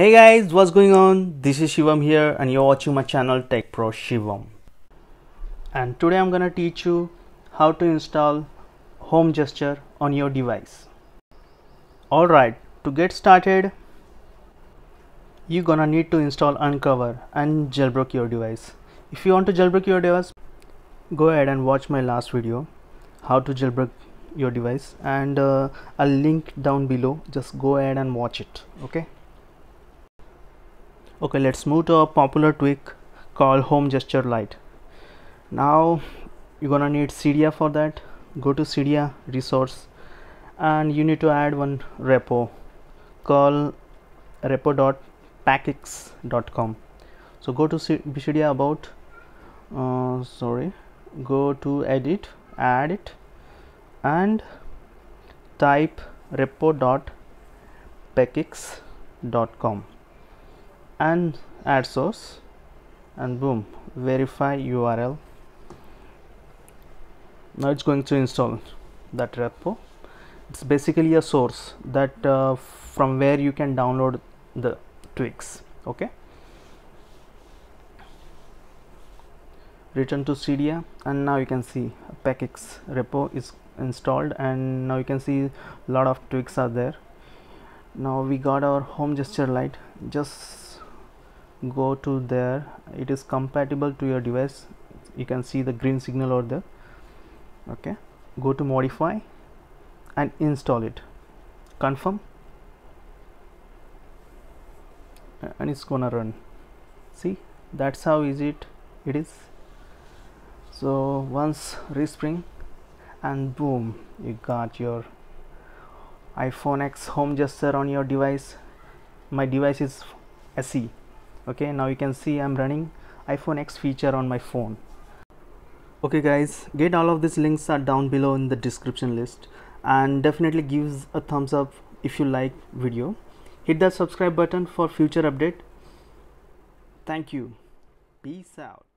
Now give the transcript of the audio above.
Hey guys, what's going on? This is Shivam here and you're watching my channel TechPro Shivam. And today I'm gonna teach you how to install Home Gesture on your device. Alright, to get started, you're gonna need to install Uncover and jailbreak your device. If you want to jailbreak your device, go ahead and watch my last video, how to jailbreak your device, and I'll link down below. Just go ahead and watch it, okay? Okay, let's move to a popular tweak called Home Gesture Light. Now you're gonna need Cydia for that. Go to Cydia resource and you need to add one repo called repo.packix.com. So go to Cydia about, go to edit, add it, and type repo.packix.com. and add source, and boom, verify URL. Now it's going to install that repo. It's basically a source that from where you can download the tweaks. Okay, return to Cydia, and now you can see Packix repo is installed, and now you can see a lot of tweaks are there. Now we got our Home Gesture Light. Just go to there, it is compatible to your device. You can see the green signal over there. Okay, go to modify and install it, confirm, and it's gonna run. See, that's how easy it is. So once respring, and boom, you got your iPhone X Home Gesture on your device. My device is SE. Okay, now you can see I'm running iPhone X feature on my phone. Okay guys, get all of these links are down below in the description list, and definitely give a thumbs up if you like video. Hit that subscribe button for future update. Thank you. Peace out.